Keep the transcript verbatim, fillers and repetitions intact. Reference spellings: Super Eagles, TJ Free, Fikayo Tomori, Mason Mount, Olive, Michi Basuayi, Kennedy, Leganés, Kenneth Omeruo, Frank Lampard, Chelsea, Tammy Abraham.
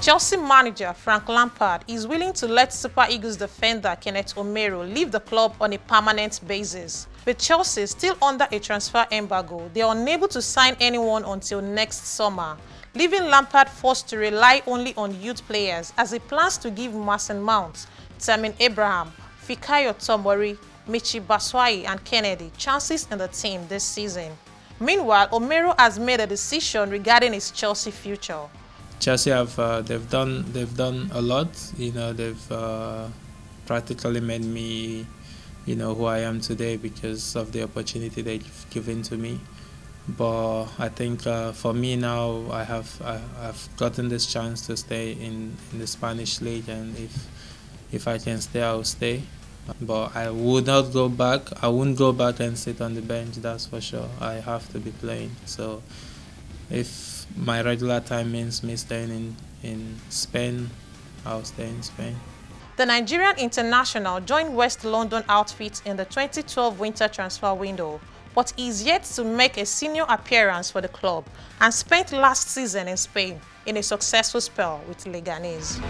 Chelsea manager Frank Lampard is willing to let Super Eagles defender Kenneth Omeruo leave the club on a permanent basis. With Chelsea still under a transfer embargo, they are unable to sign anyone until next summer, leaving Lampard forced to rely only on youth players as he plans to give Mason Mount, Tammy Abraham, Fikayo Tomori, Michi Basuayi and Kennedy chances in the team this season. Meanwhile, Omeruo has made a decision regarding his Chelsea future. Chelsea have uh, they've done they've done a lot, you know. They've uh, practically made me, you know, who I am today because of the opportunity they've given to me. But I think uh, for me now, I have I, I've gotten this chance to stay in, in the Spanish league, and if if I can stay, I'll stay. But I would not go back. I wouldn't go back and sit on the bench. That's for sure. I have to be playing. So if my regular time means me staying in, in Spain, I'll stay in Spain. The Nigerian international joined West London outfit in the twenty twelve winter transfer window, but is yet to make a senior appearance for the club and spent last season in Spain in a successful spell with Leganés.